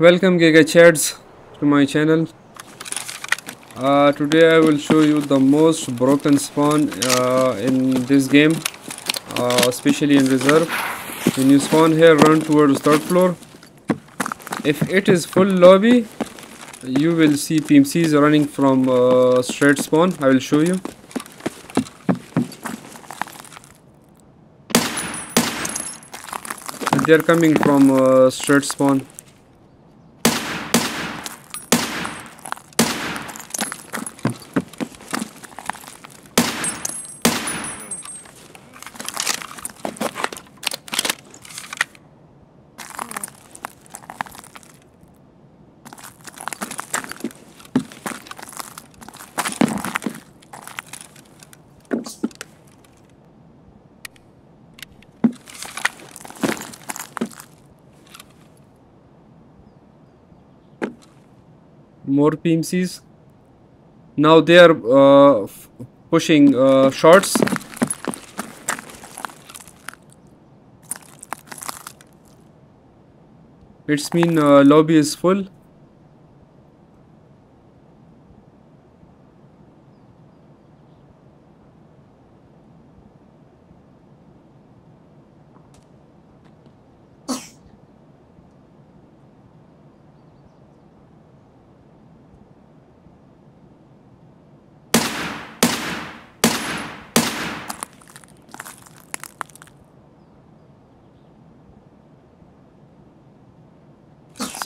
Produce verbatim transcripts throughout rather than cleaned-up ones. Welcome Giga Chads to my channel. Uh, today I will show you the most broken spawn uh, in this game, uh, especially in reserve. When you spawn here, run towards third floor. If it is full lobby, you will see P M Cs running from uh, straight spawn. I will show you. They are coming from uh, straight spawn. More P M Cs. Now they are uh, pushing uh, shots. It's mean uh, lobby is full.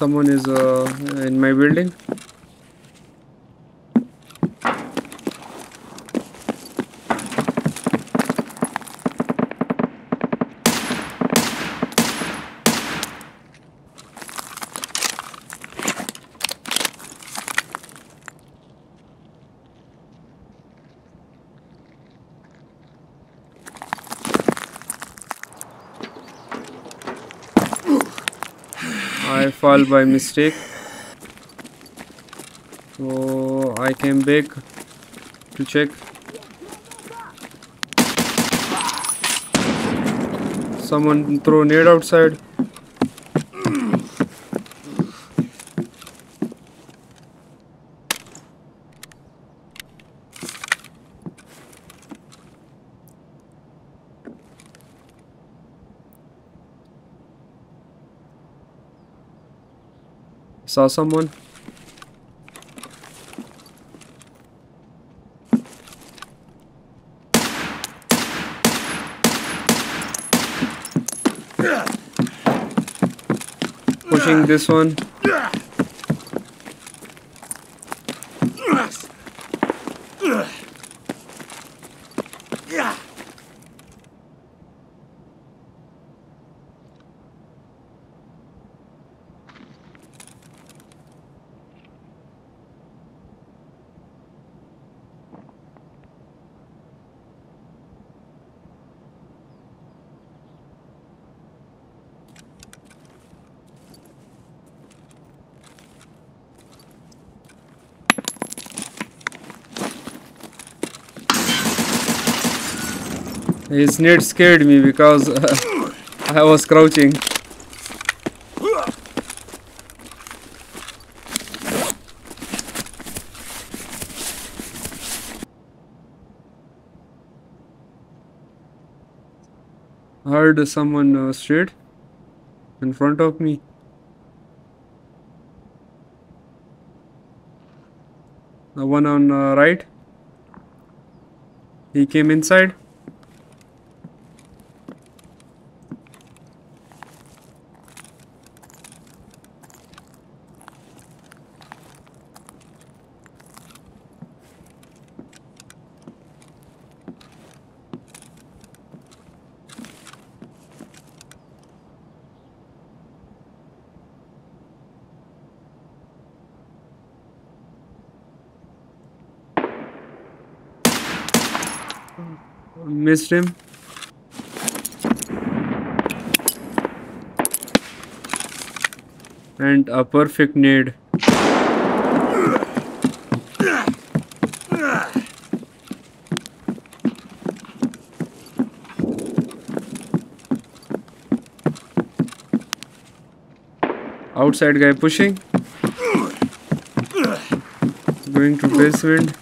Someone is uh, in my building. I fall by mistake, so I came back to check. Someone throw nade outside. Saw someone. Pushing this one. His nade scared me because uh, I was crouching. Heard someone uh, straight in front of me. The one on uh, right. He came inside. Missed him. And a perfect nade. Outside guy pushing. Going to basement.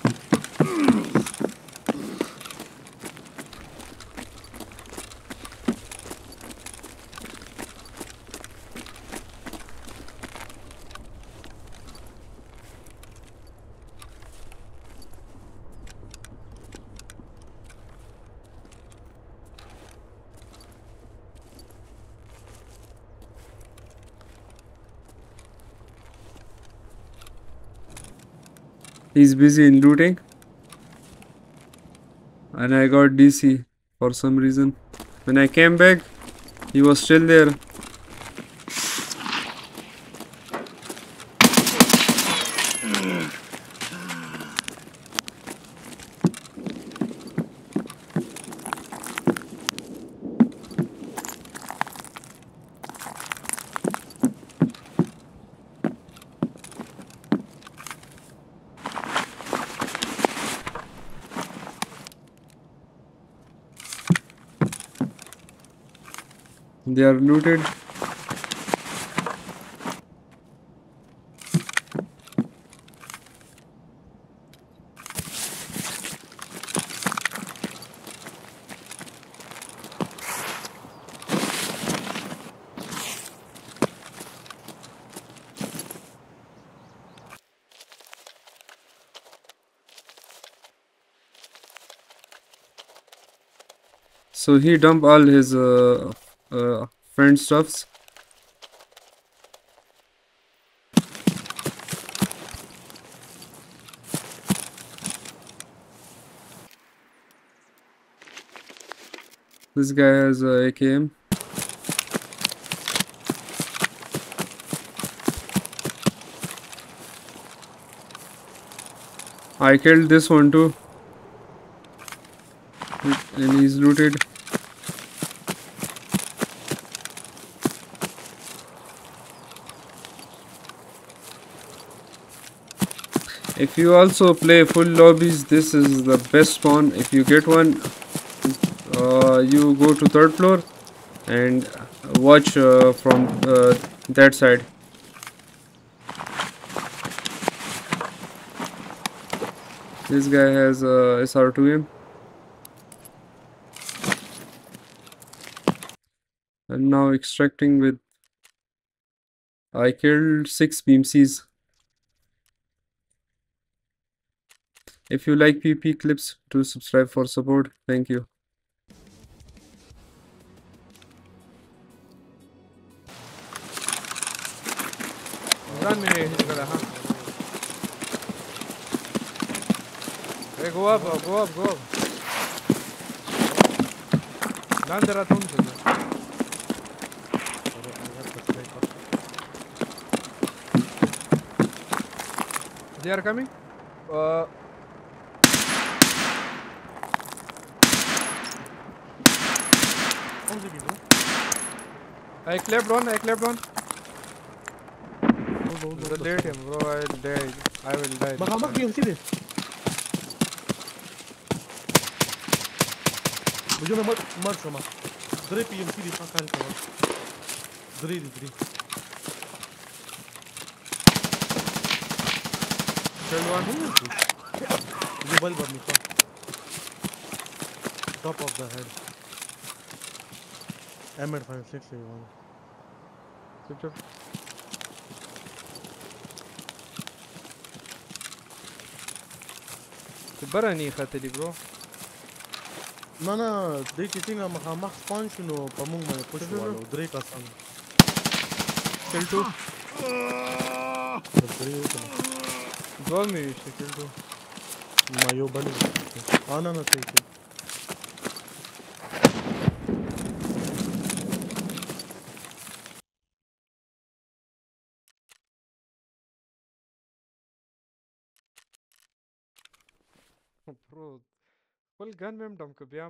He's busy in looting, and I got D C for some reason. When I came back, he was still there. They are looted. So he dumped all his uh, Uh, friend stuffs. This guy has a A K M. I killed this one too, and he's looted. If you also play full lobbies, this is the best spawn. If you get one, uh, you go to third floor and watch uh, from uh, that side. This guy has uh, S R two M. I'm now extracting with... I killed six P M Cs. If you like P P clips, do subscribe for support. Thank you. Hey, go up, go up, go up. They are coming. Uh, I clapped one, I clapped one. Delete him, bro. I will die. I will die. Baka bak game se de. Mujhe na mat mat sama. Dre P M C de pakar ko. Dre dre. Kill one. Ye ball ball nikla. Top of the head. M F fifty-six you want. Switch up. Barani khateli bro. No no, they cheating a max punch no pamung mai push walo. Dre ka sang. Kill two. Go me kill two. Mayo bani. Ana na take. Bro, well, gun mem dump kabhi.